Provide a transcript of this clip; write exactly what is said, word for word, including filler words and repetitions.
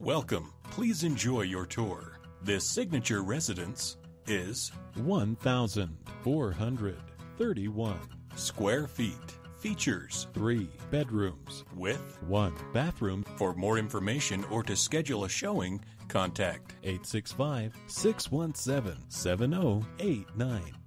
Welcome. Please enjoy your tour. This signature residence is one thousand four hundred thirty-one square feet. Features three bedrooms with one bathroom. For more information or to schedule a showing, contact eight six five, six one seven, seven zero eight nine.